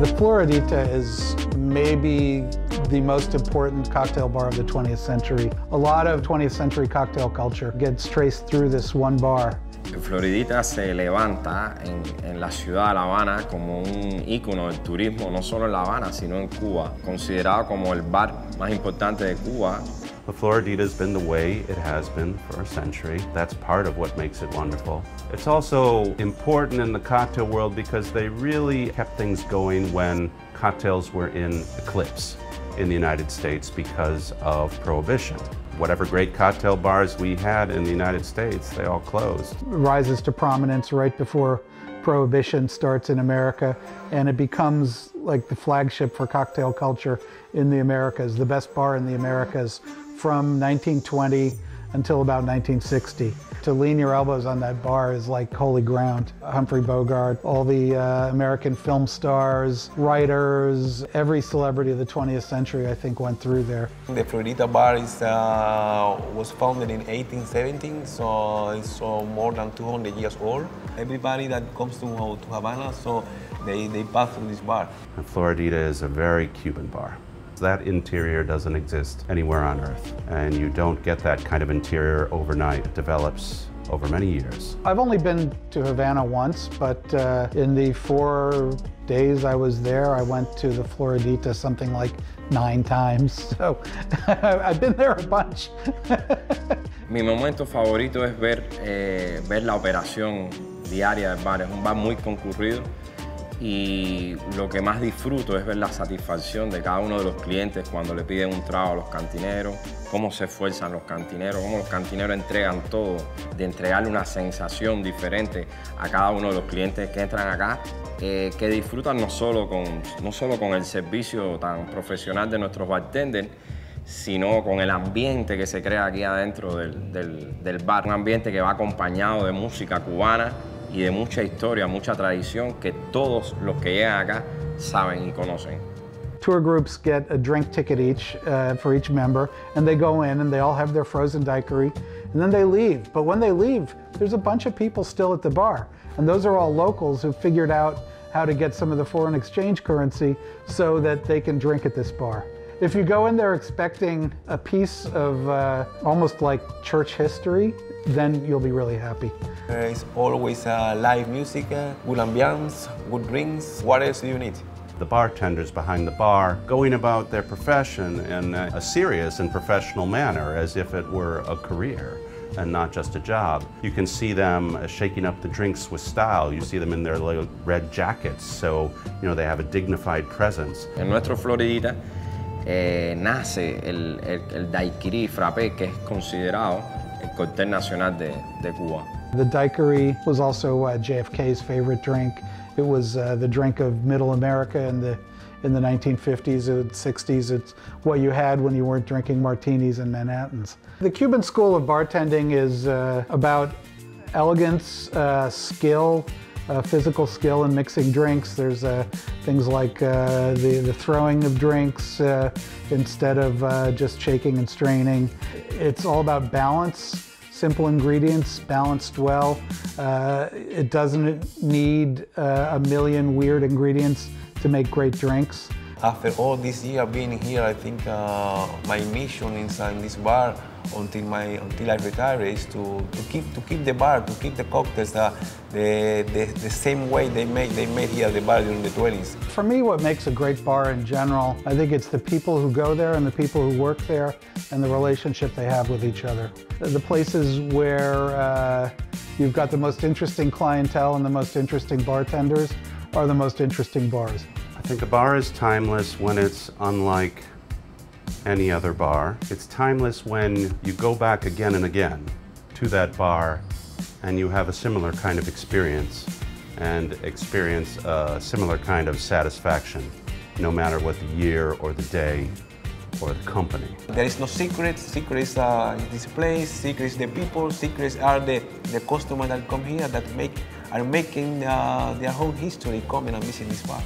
The Floridita is maybe the most important cocktail bar of the 20th century. A lot of 20th century cocktail culture gets traced through this one bar. Floridita se levanta en la ciudad de La Habana como un ícono del turismo, no solo en La Habana, sino en Cuba, considerado como el bar más importante de Cuba. The Floridita's been the way it has been for a century. That's part of what makes it wonderful. It's also important in the cocktail world because they really kept things going when cocktails were in eclipse in the United States because of Prohibition. Whatever great cocktail bars we had in the United States, they all closed. It rises to prominence right before Prohibition starts in America, and it becomes like the flagship for cocktail culture in the Americas, the best bar in the Americas from 1920 until about 1960. To lean your elbows on that bar is like holy ground. Humphrey Bogart, all the American film stars, writers, every celebrity of the 20th century, I think, went through there. The Floridita bar was founded in 1817, so it's more than 200 years old. Everybody that comes to Havana, so they pass through this bar. And Floridita is a very Cuban bar. That interior doesn't exist anywhere on earth, and you don't get that kind of interior overnight. It develops over many years. I've only been to Havana once, but in the 4 days I was there, I went to the Floridita something like 9 times. So I've been there a bunch. Mi momento favorito es ver la operación diaria del bar. Es un bar muy concurrido. Y lo que más disfruto es ver la satisfacción de cada uno de los clientes cuando le piden un trago a los cantineros, cómo se esfuerzan los cantineros, cómo los cantineros entregan todo, de entregarle una sensación diferente a cada uno de los clientes que entran acá, que disfrutan no solo con el servicio tan profesional de nuestros bartenders, sino con el ambiente que se crea aquí adentro del bar, un ambiente que va acompañado de música cubana, y de mucha historia, mucha tradición que todos los que llegan acá saben y conocen. Tour groups get a drink ticket each for each member, and they go in and they all have their frozen daiquiri, and then they leave. But when they leave, there's a bunch of people still at the bar, and those are all locals who figured out how to get some of the foreign exchange currency so that they can drink at this bar. If you go in there expecting a piece of almost like church history, then you'll be really happy. There's always live music, good ambiance, good drinks. What else do you need? The bartenders behind the bar going about their profession in a serious and professional manner as if it were a career and not just a job. You can see them shaking up the drinks with style. You see them in their little red jackets, so you know they have a dignified presence. En nuestro Floridita nace el daiquiri frappé, que es considerado el cóctel nacional de Cuba. The daiquiri was also JFK's favorite drink. It was the drink of middle America in the 1950s and 60s. It's what you had when you weren't drinking martinis and Manhattans. The Cuban school of bartending is about elegance, skill, physical skill in mixing drinks. There's things like the throwing of drinks instead of just shaking and straining. It's all about balance, simple ingredients, balanced well. It doesn't need a million weird ingredients to make great drinks. After all this year being here, I think my mission inside this bar until I retire is to keep the bar, to keep the cocktails the same way they made here the bar during the 20s. For me, what makes a great bar in general, I think it's the people who go there and the people who work there and the relationship they have with each other. The places where you've got the most interesting clientele and the most interesting bartenders are the most interesting bars. I think a bar is timeless when it's unlike any other bar. It's timeless when you go back again and again to that bar and you have a similar kind of experience and experience a similar kind of satisfaction, no matter what the year or the day or the company. There is no secret. Secrets are this place, secrets the people, secrets are the customers that come here that are making their whole history coming and visit this bar.